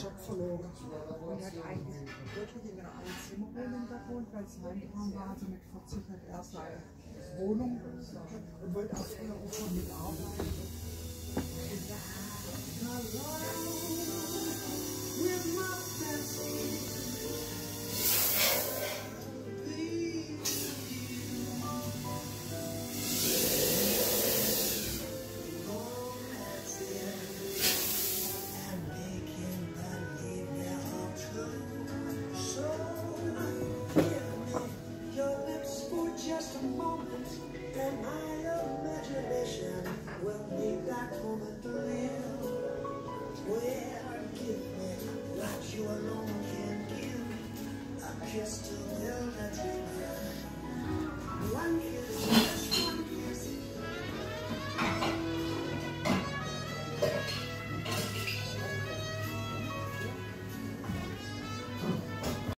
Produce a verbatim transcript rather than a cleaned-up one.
Job verloren und hat eigentlich wirklich in einer Einzimmerwohnung gewohnt, weil sie heimgekommen war, also mit vierzig hat er seine Wohnung und wollte auch früher auch schon mitarbeiten. Just to know that